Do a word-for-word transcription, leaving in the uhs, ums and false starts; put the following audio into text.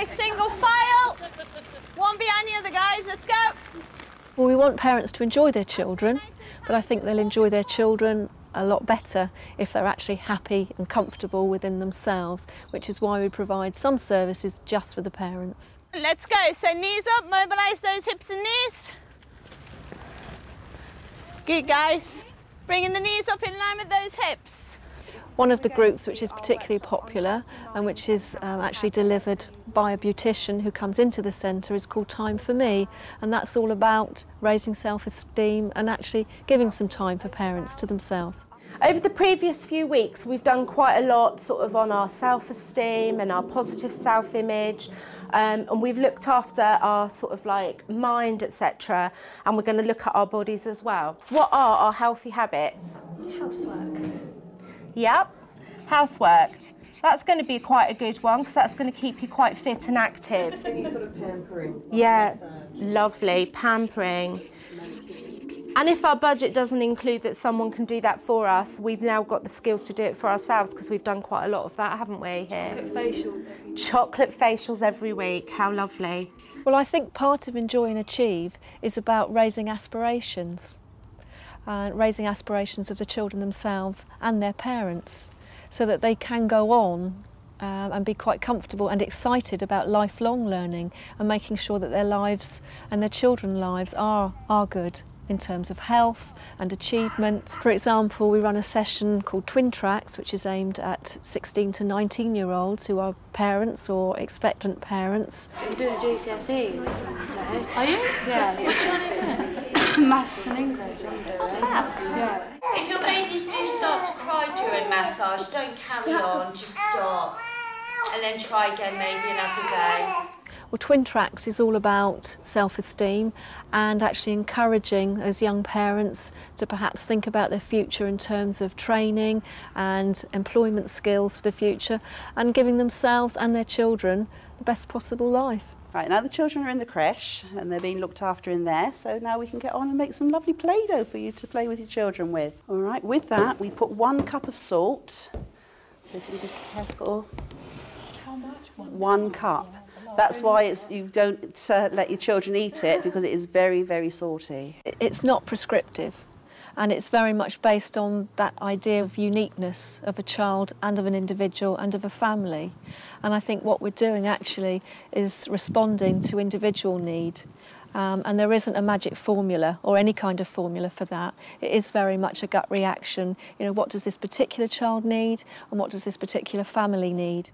Nice single file. One behind the other, guys. Let's go. Well, we want parents to enjoy their children, but I think they'll enjoy their children a lot better if they're actually happy and comfortable within themselves, which is why we provide some services just for the parents. Let's go. So knees up, mobilise those hips and knees. Good, guys. Bringing the knees up in line with those hips. One of the groups which is particularly popular and which is um, actually delivered by a beautician who comes into the centre is called Time For Me, and that's all about raising self-esteem and actually giving some time for parents to themselves. Over the previous few weeks we've done quite a lot sort of on our self-esteem and our positive self-image, um, and we've looked after our sort of like mind, et cetera, and we're going to look at our bodies as well. What are our healthy habits? Housework. Yep, housework. That's going to be quite a good one because that's going to keep you quite fit and active. Any sort of pampering. Yeah, lovely, pampering. And if our budget doesn't include that someone can do that for us, we've now got the skills to do it for ourselves because we've done quite a lot of that, haven't we, here? Chocolate facials every week. Chocolate facials every week, how lovely. Well, I think part of Enjoy and Achieve is about raising aspirations. Uh, raising aspirations of the children themselves and their parents so that they can go on um, and be quite comfortable and excited about lifelong learning and making sure that their lives and their children's lives are, are good in terms of health and achievement. For example, we run a session called Twin Tracks, which is aimed at sixteen to nineteen year olds who are parents or expectant parents. I'm doing G C S E. Are you? Yeah. Which one are you doing? Maths and English. What's that? Yeah. If your babies do start to cry during massage, don't carry on, just stop. And then try again maybe another day. Well, Twin Tracks is all about self-esteem and actually encouraging those young parents to perhaps think about their future in terms of training and employment skills for the future and giving themselves and their children the best possible life. Right, now the children are in the creche and they're being looked after in there, so now we can get on and make some lovely Play-Doh for you to play with your children with. All right, with that, we put one cup of salt, so if you be careful. How much? One cup. That's why it's, you don't uh, let your children eat it, because it is very, very salty. It's not prescriptive, and it's very much based on that idea of uniqueness of a child and of an individual and of a family. And I think what we're doing actually is responding to individual need. Um, and there isn't a magic formula or any kind of formula for that. It is very much a gut reaction. You know, what does this particular child need and what does this particular family need?